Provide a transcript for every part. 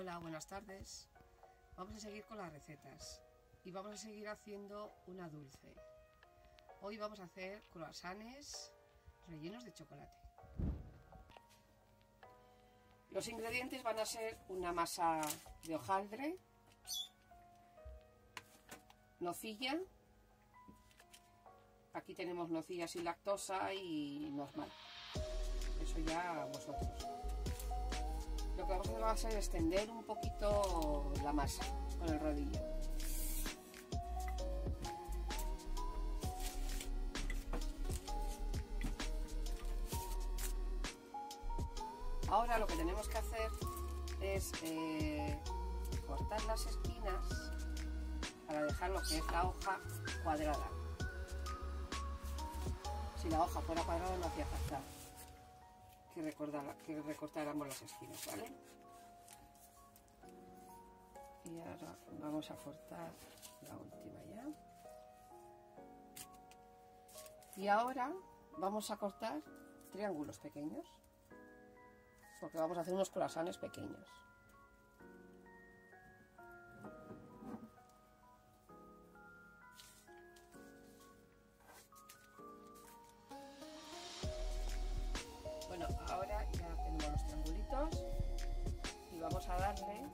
Hola, buenas tardes. Vamos a seguir con las recetas y vamos a seguir haciendo una dulce. Hoy vamos a hacer croissants rellenos de chocolate. Los ingredientes van a ser una masa de hojaldre, nocilla. Aquí tenemos nocilla sin lactosa y normal. Eso ya vosotros. Lo que vamos a hacer va a ser extender un poquito la masa con el rodillo. Ahora lo que tenemos que hacer es cortar las esquinas para dejar lo que es la hoja cuadrada. Si la hoja fuera cuadrada no hacía falta que recortáramos las esquinas, ¿vale? Y ahora vamos a cortar la última ya. Y ahora vamos a cortar triángulos pequeños, porque vamos a hacer unos croissants pequeños. Ahora ya tenemos los triangulitos y vamos a darle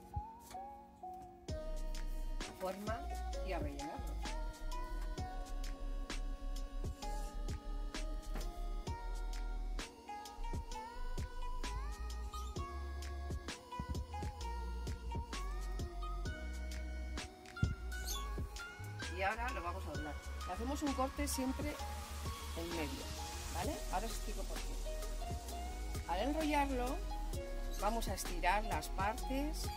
forma y a rellenarlos. Y ahora lo vamos a doblar. Le hacemos un corte siempre en medio, ¿vale? Ahora os explico por qué. Al enrollarlo vamos a estirar las partes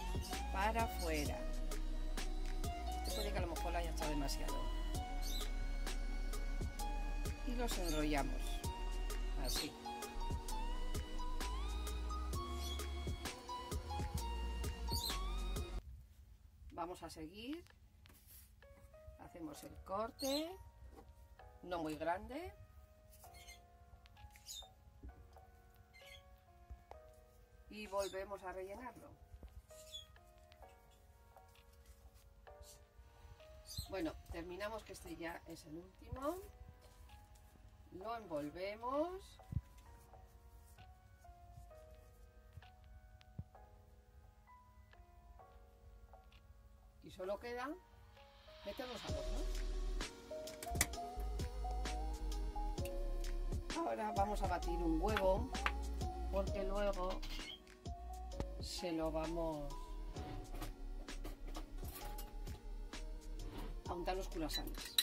para afuera. Esto puede que a lo mejor lo haya echado demasiado. Y los enrollamos, así. Vamos a seguir. Hacemos el corte, no muy grande. Y volvemos a rellenarlo. Bueno, terminamos, que este ya es el último. Lo envolvemos. Y solo queda meterlos al horno. Ahora vamos a batir un huevo, porque luego se lo vamos a untar los croissants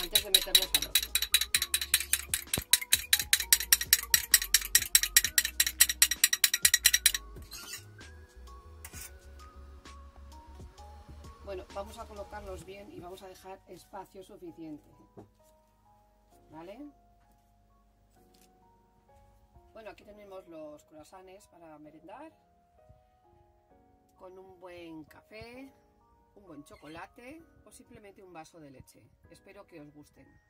antes de meterlos al horno. Bueno, vamos a colocarlos bien y vamos a dejar espacio suficiente, ¿vale? Bueno, aquí tenemos los croissants para merendar, con un buen café, un buen chocolate o simplemente un vaso de leche. Espero que os gusten.